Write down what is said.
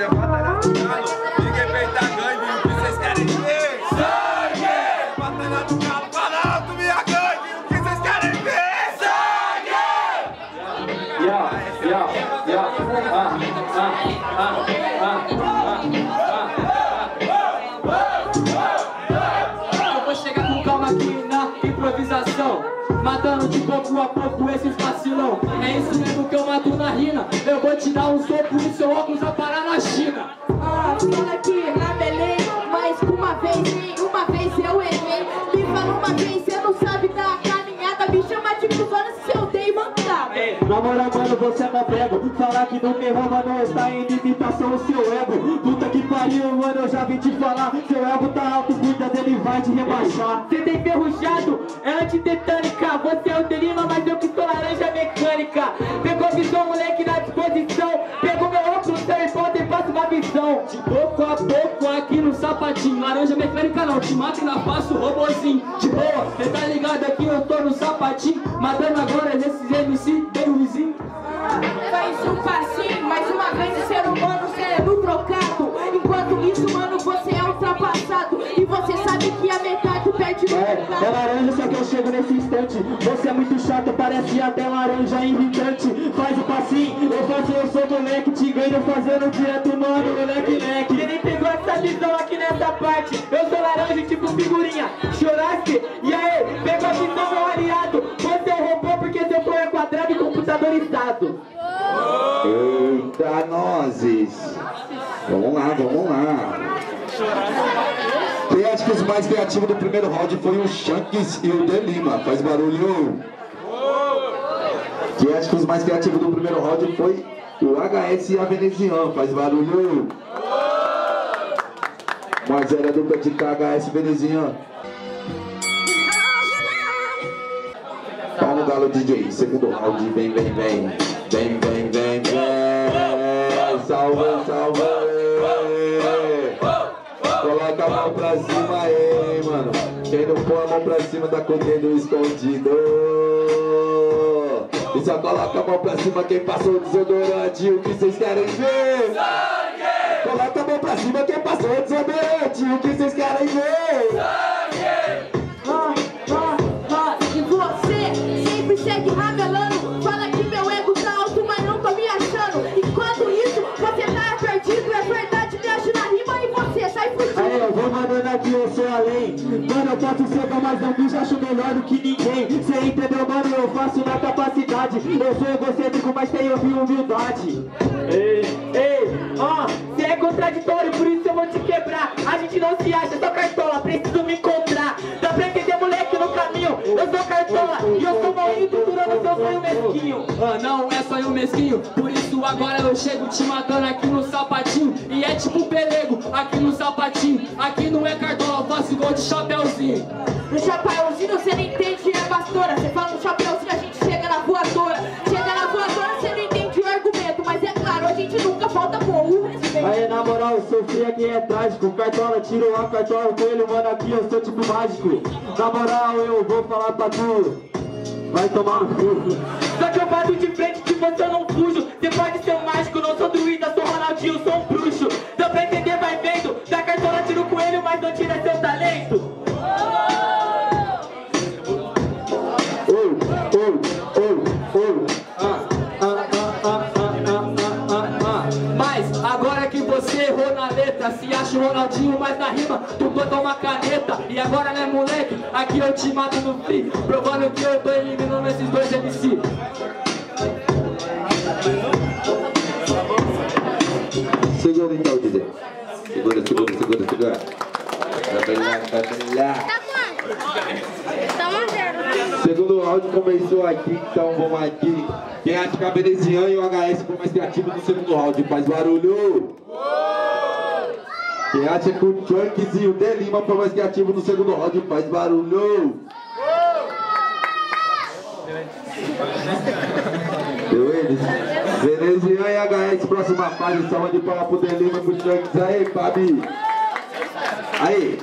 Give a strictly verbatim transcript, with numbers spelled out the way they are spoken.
hoje é batalha do galo. Ninguém peita gangue, o que vocês querem ver? Sangue! Batalha do galo, para alto, minha gangue, o que vocês querem ver? Sangue! Ya, ya, ya, ah, ah, ah, ah, ah, ah. Eu vou chegar com calma aqui na improvisação, matando de pouco a pouco esses vacilão. É isso mesmo que eu mato na rina. Eu vou te dar um soco e seu óculos vai parar na China. Ah, fala aqui na Belém, mas uma vez, nem uma vez eu errei. Me fala uma vez, cê não sabe da caminhada. Me chama de cuzona se eu dei mandado. Ei, na moral, mano, você é prego. Falar que não me rouba não está em limitação o seu ego. Puta que pariu, mano, eu já vim te falar. Seu ego tá alto, cuida dele, vai te rebaixar. Cê tem ferrujado, é antitetânica. Você é o Delima, mas eu que sou laranja mecânica. Pegou a visão, moleque, na disposição. Pegou meu óculos, seu enfoto e faço uma visão. De pouco a pouco aqui no sapatinho. Laranja mecânica não, te mato e na faço robozinho. De boa, cê tá ligado aqui, eu tô no sapatinho. Matando agora esses M C, bem ruizinho. Faz um passinho, mais uma vez de ser humano, cérebro trocado. Enquanto isso, mano, você é ultrapassado. E você sabe que a metade perde o mercado. É, é laranja, só que eu chego nesse instante. Você é muito chato, parece até laranja irritante. Faz o passinho, eu faço, eu sou moleque. Te ganho fazendo direto, mano, moleque, leque. Ele pegou essa visão aqui nessa parte. Eu sou laranja, tipo figurinha. Choraste, e aí? Pegou a visão, meu aliado. Você roubou porque seu pão é quadrado e computadorizado. Eita, nozes. Vamos lá, vamos lá. Quem acha que os mais criativos do primeiro round foi o Changs e o Delima? Faz barulho. Quem acha que os mais criativos do primeiro round foi o H S e a Venezian? Faz barulho. Mas era a dupla de H S e Venezian. Pau no galo, D J. Segundo round, vem, vem, vem. Vem, vem, vem, vem. Salva, salva. Coloca a mão pra cima, ei, mano. Quem não põe a mão pra cima tá comendo escondido. E só coloca a mão pra cima quem passou desodorante. O que vocês querem ver? Sangue! Coloca a mão pra cima quem passou desodorante. O que vocês querem ver? Sangue! Ah, ah, ah. E você sempre segue ramelando. Fala que meu ego tá alto, mas não tô me achando. Enquanto isso, você tá perdido, é verdade, me acho na rima e você sai fugindo. Eu vou mandando aqui, eu sou além. Mano, eu posso ser bom, mas não me acho melhor do que ninguém. Cê entendeu, mano? Eu faço na capacidade. Eu sou egocêntrico, mas tenho humildade. Ei, ei, ó, oh, cê é contraditório, por isso eu vou te quebrar. A gente não se acha, só cartola, preciso me encontrar. Dá pra entender, moleque, no caminho. Eu sou cartola e eu sou mal triturando seu sonho mesquinho. Ah, não é sonho mesquinho, por isso agora eu chego te matando aqui no sapatinho. E é tipo pelego, aqui no sapatinho. Aqui não é cartola, faço igual de chapéuzinho. No chapéuzinho você não entende, é pastora. Você fala no chapéuzinho, a gente chega na voadora. Chega na voadora, você não entende o argumento. Mas é claro, a gente nunca falta com o respeito. Aí na moral, eu sofri aqui é trágico. Cartola, tirou a cartola com ele, mano, aqui eu sou tipo mágico. Na moral, eu vou falar pra tu, vai tomar no cu. Só que eu bato de frente, de você eu não fujo. Você pode ser um mágico, não sou druida, sou Ronaldinho, sou um bruxo. Dá pra entender, vai vendo. Da cartola tiro o coelho, mas não tira seu talento. Ou, ou, ou, ou. Ah, ah, ah, ah, ah, ah, ah, ah. Mas agora que você errou na letra, se acha o Ronaldinho, mas na rima tu botou uma caneta. E agora, né, moleque? Aqui eu te mato no free, provando que eu tô eliminando esses dois M C. Segura então, D J. Segura, segura, segura, segura. Vai brilhar, vai brilhar. Tá quanto? Tá um zero. Segundo round começou aqui, então vamos aqui. Quem acha que a Venezian e o H S foi mais criativo no segundo round? Faz barulho! Quem acha que o Changs e o Delima foi mais criativo no segundo round? Faz barulho! Deu eles? Venezian e H S, próxima fase, salva de palmas pro Delima e pro Changs. Aí, Fabi! Aí!